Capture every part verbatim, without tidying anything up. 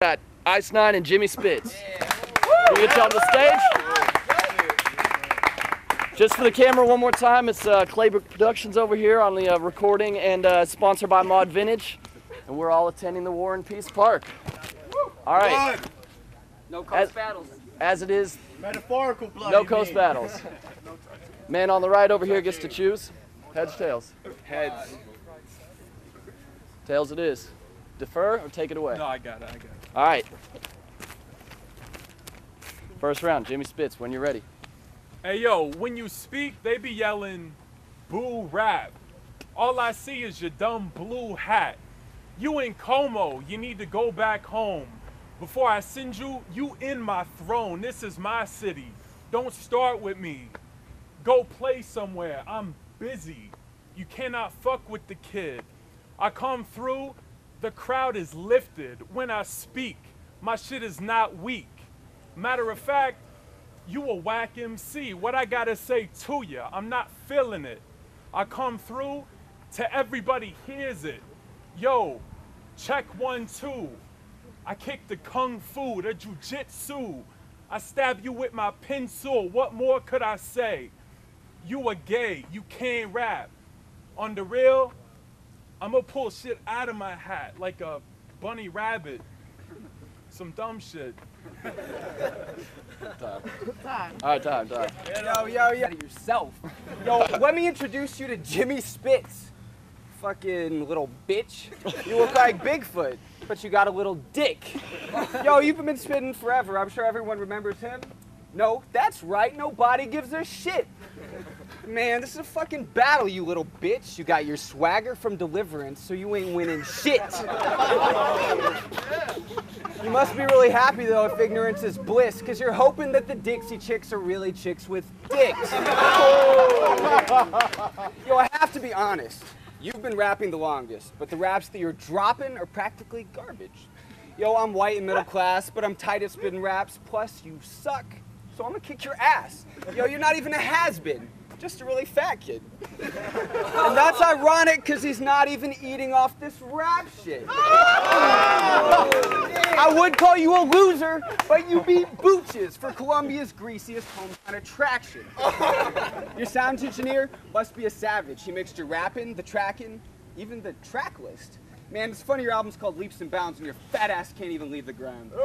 Got Ice nine and Jimmy Spits. Yeah. We'll get you on the stage. Just for the camera one more time, it's uh, Claybrook Productions over here on the uh, recording, and uh, sponsored by Mod Vintage. And we're all attending the War and Peace Park. All right. No Coast as, Battles. As it is. Metaphorical blood. No Coast mean. Battles. Man on the right over here gets to choose. Heads, tails. Heads. Tails it is. Defer or take it away? No, I got it, I got it. All right. First round, Jimmy Spits, when you're ready. Hey, yo, when you speak, they be yelling, boo rap. All I see is your dumb blue hat. You in Como, you need to go back home. Before I send you, you in my throne. This is my city. Don't start with me. Go play somewhere. I'm busy. You cannot fuck with the kid. I come through. The crowd is lifted when I speak. My shit is not weak. Matter of fact, you a whack M C. What I gotta say to ya, I'm not feeling it. I come through to everybody hears it. Yo, check one, two. I kick the kung fu, the jujitsu. I stab you with my pencil. What more could I say? You a gay, you can't rap. On the real, I'ma pull shit out of my hat like a bunny rabbit. Some dumb shit. Time. Time. All right, time, time. Yo, yo, yo. Yourself. Yo, let me introduce you to Jimmy Spits. Fucking little bitch. You look like Bigfoot, but you got a little dick. Yo, you've been spitting forever. I'm sure everyone remembers him. No, that's right. Nobody gives a shit. Man, this is a fucking battle, you little bitch. You got your swagger from Deliverance, so you ain't winning shit. You must be really happy, though, if ignorance is bliss, because you're hoping that the Dixie Chicks are really chicks with dicks. Yo, I have to be honest. You've been rapping the longest, but the raps that you're dropping are practically garbage. Yo, I'm white and middle class, but I'm tight at spitting raps, plus you suck, so I'm gonna kick your ass. Yo, you're not even a has-been. Just a really fat kid. And that's ironic because he's not even eating off this rap shit. Oh! I would call you a loser, but you beat Booches for Columbia's greasiest hometown attraction. Your sound engineer must be a savage. He mixed your rapping, the tracking, even the track list. Man, it's funny your album's called Leaps and Bounds and your fat ass can't even leave the ground. Oh!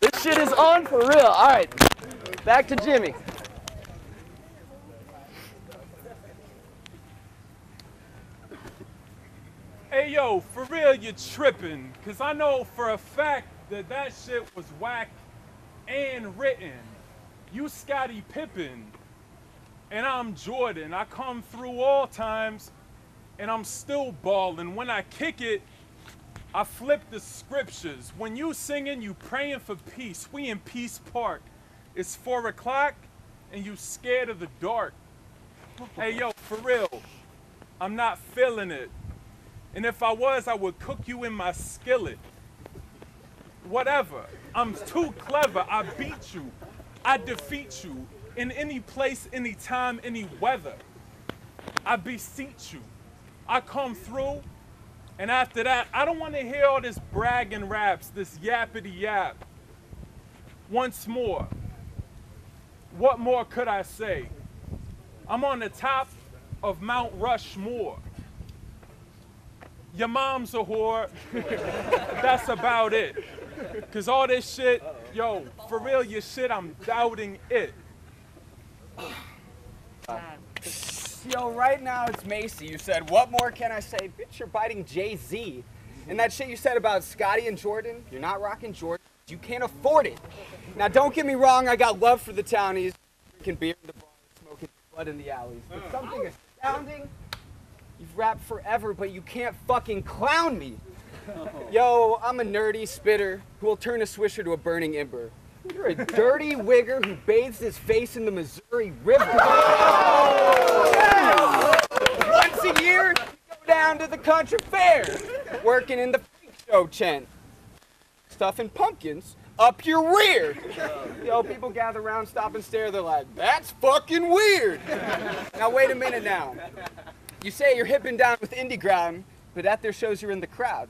This shit is on for real. All right. Back to Jimmy. Hey yo, for real you're tripping, cause I know for a fact that that shit was whack and written. You Scottie Pippen, and I'm Jordan. I come through all times, and I'm still balling. When I kick it, I flip the scriptures. When you singing, you praying for peace. We in Peace Park. It's four o'clock, and you scared of the dark. Hey, yo, for real, I'm not feeling it. And if I was, I would cook you in my skillet. Whatever, I'm too clever. I beat you. I defeat you in any place, any time, any weather. I beseech you. I come through, and after that, I don't want to hear all this bragging raps, this yappity yap. Once more. What more could I say? I'm on the top of Mount Rushmore. Your mom's a whore. That's about it. Cause all this shit, yo, for real, your shit, I'm doubting it. Yo, right now it's Macy. You said, what more can I say? Bitch, you're biting Jay-Z. And that shit you said about Scottie and Jordan, you're not rocking Jordan. You can't afford it. Now, don't get me wrong, I got love for the townies, drinking beer in the bar, smoking blood in the alleys. But something astounding, you've rapped forever, but you can't fucking clown me. Yo, I'm a nerdy spitter who will turn a swisher to a burning ember. You're a dirty wigger who bathes his face in the Missouri River. Yes! Once a year, you go down to the country fair, working in the freak show tent. Stuffing pumpkins up your rear. Yo, people gather around, stop and stare. They're like, that's fucking weird. Now, wait a minute now. You say you're hipping down with Indie Ground, but at their shows you're in the crowd.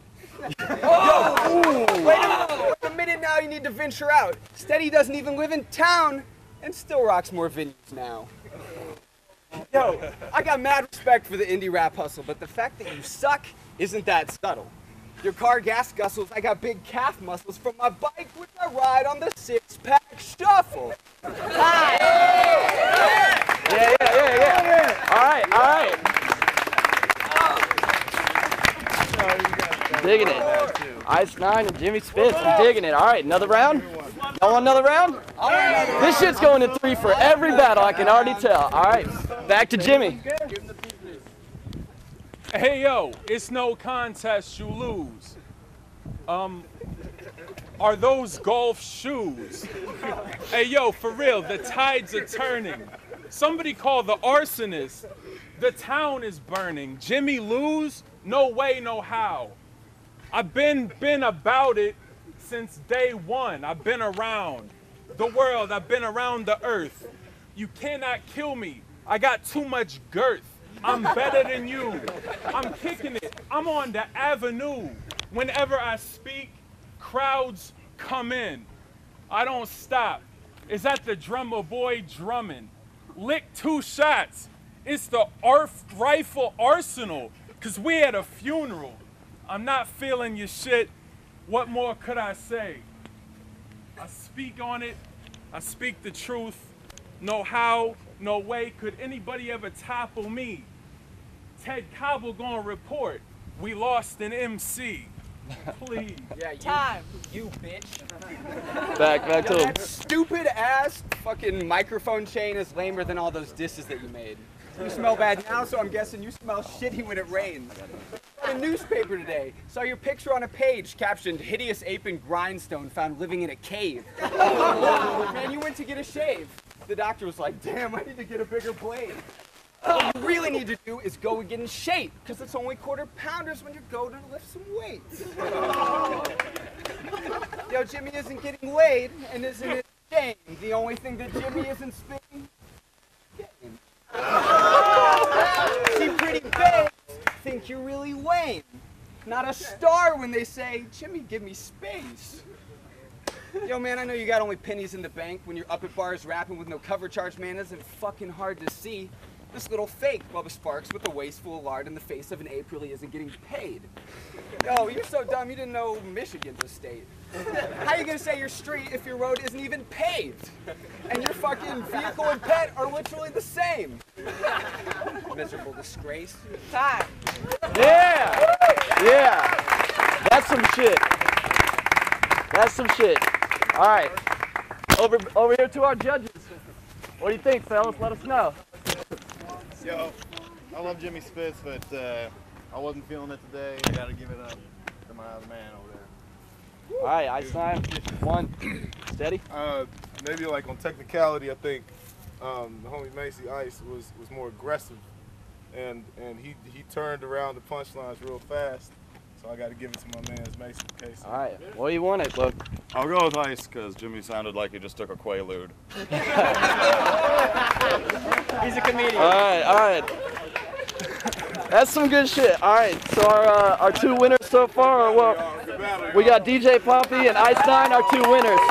Oh! Yo, wait a, wait a minute now, you need to venture out. Steady doesn't even live in town and still rocks more vintage now. Yo, I got mad respect for the indie rap hustle, but the fact that you suck isn't that subtle. Your car gas guzzles, I got big calf muscles from my bike which I ride on the six-pack shuffle. Hi. Yeah, yeah, yeah, yeah. All right, all right. I'm digging it. Ice nine and Jimmy Spits, I'm digging it. All right, another round? Y'all want another round? This shit's going to three for every battle, I can already tell. All right, back to Jimmy. Hey yo, it's no contest, you lose. Um, are those golf shoes? Hey yo, for real, the tides are turning. Somebody call the arsonist. The town is burning. Jimmy lose? No way, no how. I've been, been about it since day one. I've been around the world, I've been around the earth. You cannot kill me, I got too much girth. I'm better than you. I'm kicking it. I'm on the avenue. Whenever I speak, crowds come in. I don't stop. It's at the drummer boy drumming. Lick two shots. It's the arf rifle arsenal, because we at a funeral. I'm not feeling your shit. What more could I say? I speak on it. I speak the truth. No how, no way could anybody ever topple me. Ted Cobble gonna report, we lost an M C. Please. Yeah, you, time, you bitch. Back, back to him. Stupid ass fucking microphone chain is lamer than all those disses that you made. You smell bad now, so I'm guessing you smell shitty when it rains. The newspaper today saw your picture on a page captioned "Hideous Ape in Grindstone Found Living in a Cave." Man, you went to get a shave. The doctor was like, damn, I need to get a bigger blade. What you really need to do is go and get in shape, because it's only quarter pounders when you go to lift some weights. Oh. Yo, Jimmy isn't getting laid, and isn't it shame? The only thing that Jimmy isn't spitting is game. Oh. See pretty babes think you're really lame. Not a star when they say, Jimmy, give me space. Yo, man, I know you got only pennies in the bank when you're up at bars rapping with no cover charge, man. Isn't fucking hard to see. This little fake Bubba Sparks with a waist full of lard in the face of an ape really isn't getting paid. Yo, you're so dumb you didn't know Michigan's a state. How you gonna say your street if your road isn't even paved? And your fucking vehicle and pet are literally the same. Miserable disgrace. Time. Yeah! Yeah! That's some shit. That's some shit. All right, over over here to our judges. What do you think, fellas? Let us know. Yo, I love Jimmy Spits, but uh, I wasn't feeling it today. I gotta give it up to my other man over there. All right, I sign one. Steady. Uh, maybe like on technicality, I think um, the homie Macy Ice was was more aggressive, and and he he turned around the punchlines real fast. So I gotta give it to my man's Mason Casey. All right, what do you want it, look? I'll go with Ice, because Jimmy sounded like he just took a Quaalude. He's a comedian. All right, all right. That's some good shit. All right, so our, uh, our two winners so far are, well, we got D J Pompey and Ice nine, our two winners.